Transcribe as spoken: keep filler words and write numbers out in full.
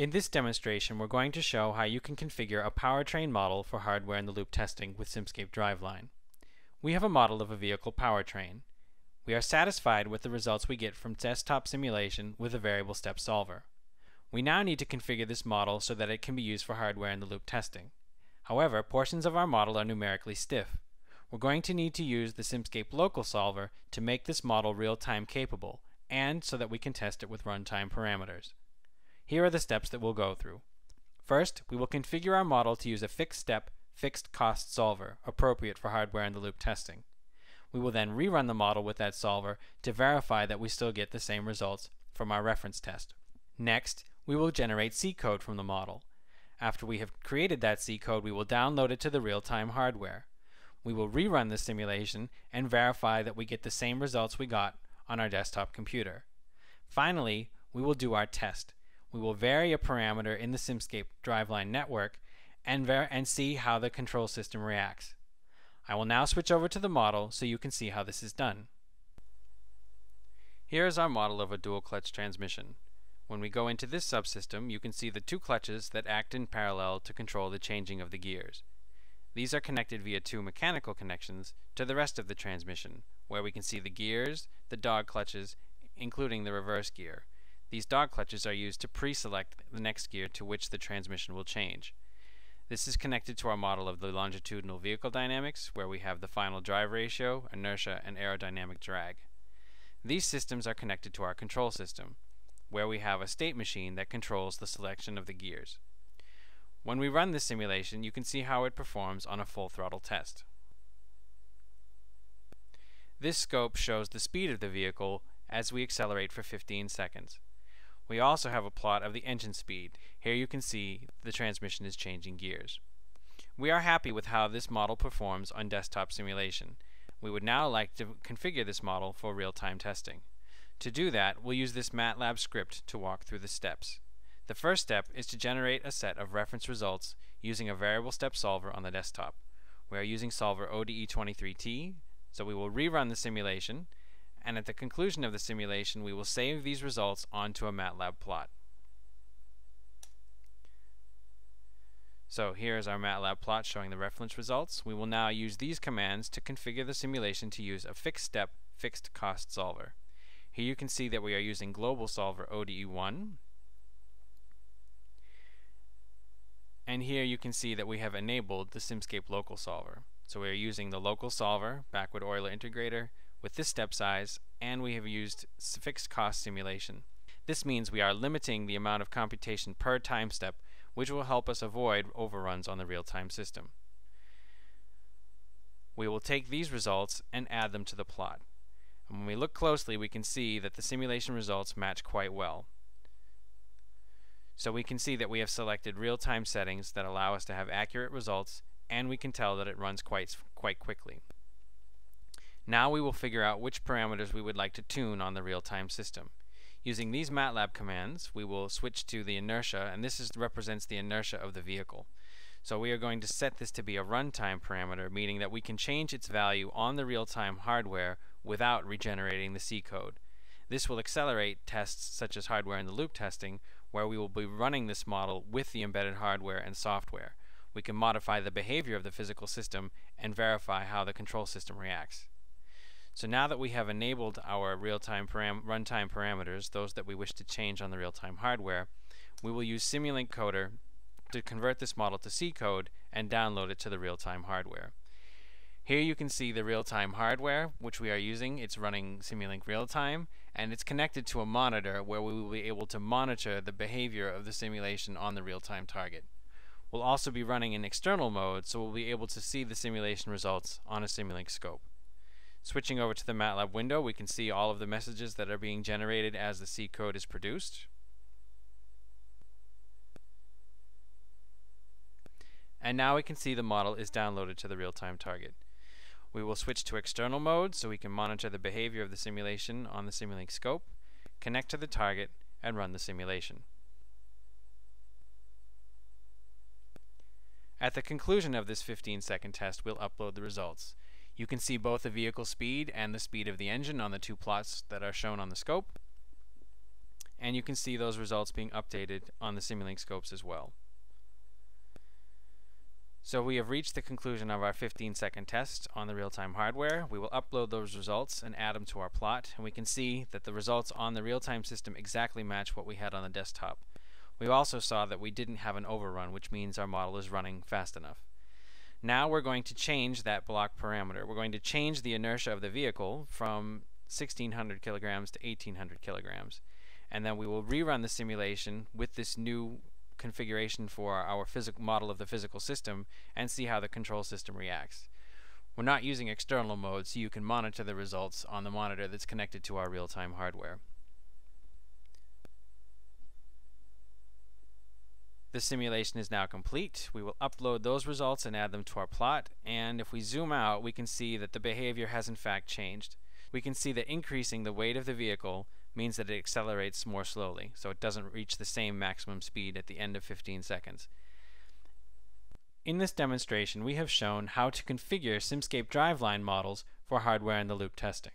In this demonstration, we're going to show how you can configure a powertrain model for hardware-in-the-loop testing with Simscape Driveline. We have a model of a vehicle powertrain. We are satisfied with the results we get from desktop simulation with a variable step solver. We now need to configure this model so that it can be used for hardware-in-the-loop testing. However, portions of our model are numerically stiff. We're going to need to use the Simscape local solver to make this model real-time capable, and so that we can test it with runtime parameters. Here are the steps that we'll go through. First, we will configure our model to use a fixed step, fixed cost solver, appropriate for hardware-in-the-loop testing. We will then rerun the model with that solver to verify that we still get the same results from our reference test. Next, we will generate C code from the model. After we have created that C code, we will download it to the real-time hardware. We will rerun the simulation and verify that we get the same results we got on our desktop computer. Finally, we will do our test. We will vary a parameter in the Simscape Driveline network and, ver and see how the control system reacts. I will now switch over to the model so you can see how this is done. Here is our model of a dual clutch transmission. When we go into this subsystem, you can see the two clutches that act in parallel to control the changing of the gears. These are connected via two mechanical connections to the rest of the transmission, where we can see the gears, the dog clutches, including the reverse gear. These dog clutches are used to pre-select the next gear to which the transmission will change. This is connected to our model of the longitudinal vehicle dynamics, where we have the final drive ratio, inertia, and aerodynamic drag. These systems are connected to our control system, where we have a state machine that controls the selection of the gears. When we run this simulation, you can see how it performs on a full throttle test. This scope shows the speed of the vehicle as we accelerate for fifteen seconds. We also have a plot of the engine speed. Here you can see the transmission is changing gears. We are happy with how this model performs on desktop simulation. We would now like to configure this model for real-time testing. To do that, we'll use this MATLAB script to walk through the steps. The first step is to generate a set of reference results using a variable step solver on the desktop. We are using solver O D E twenty-three T, so we will rerun the simulation, and at the conclusion of the simulation we will save these results onto a MATLAB plot. So here is our MATLAB plot showing the reference results. We will now use these commands to configure the simulation to use a fixed step, fixed cost solver. Here you can see that we are using global solver O D E one, and here you can see that we have enabled the Simscape local solver. So we are using the local solver, backward Euler integrator, with this step size, and we have used fixed cost simulation. This means we are limiting the amount of computation per time step, which will help us avoid overruns on the real-time system. We will take these results and add them to the plot. And when we look closely, we can see that the simulation results match quite well. So we can see that we have selected real-time settings that allow us to have accurate results, and we can tell that it runs quite, quite quickly. Now we will figure out which parameters we would like to tune on the real-time system. Using these MATLAB commands, we will switch to the inertia, and this is, represents the inertia of the vehicle. So we are going to set this to be a runtime parameter, meaning that we can change its value on the real-time hardware without regenerating the C code. This will accelerate tests such as hardware-in-the-loop testing, where we will be running this model with the embedded hardware and software. We can modify the behavior of the physical system and verify how the control system reacts. So now that we have enabled our real-time param runtime parameters, those that we wish to change on the real-time hardware, we will use Simulink Coder to convert this model to C code and download it to the real-time hardware. Here you can see the real-time hardware which we are using. It's running Simulink Real-Time, and it's connected to a monitor where we will be able to monitor the behavior of the simulation on the real-time target. We'll also be running in external mode, so we'll be able to see the simulation results on a Simulink scope. Switching over to the MATLAB window, we can see all of the messages that are being generated as the C code is produced. And now we can see the model is downloaded to the real-time target. We will switch to external mode so we can monitor the behavior of the simulation on the Simulink scope, connect to the target, and run the simulation. At the conclusion of this fifteen second test, we'll upload the results. You can see both the vehicle speed and the speed of the engine on the two plots that are shown on the scope. and you can see those results being updated on the Simulink scopes as well. So we have reached the conclusion of our fifteen second test on the real-time hardware. We will upload those results and add them to our plot, and we can see that the results on the real-time system exactly match what we had on the desktop. We also saw that we didn't have an overrun, which means our model is running fast enough. Now we're going to change that block parameter. We're going to change the inertia of the vehicle from sixteen hundred kilograms to eighteen hundred kilograms, and then we will rerun the simulation with this new configuration for our physical model of the physical system and see how the control system reacts. We're not using external mode, so you can monitor the results on the monitor that's connected to our real-time hardware. The simulation is now complete. We will upload those results and add them to our plot, and if we zoom out, we can see that the behavior has in fact changed. We can see that increasing the weight of the vehicle means that it accelerates more slowly, so it doesn't reach the same maximum speed at the end of fifteen seconds. In this demonstration, we have shown how to configure Simscape Driveline models for hardware in the loop testing.